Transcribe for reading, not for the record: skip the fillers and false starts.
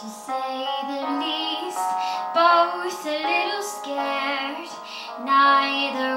to say the least, both a little scared, neither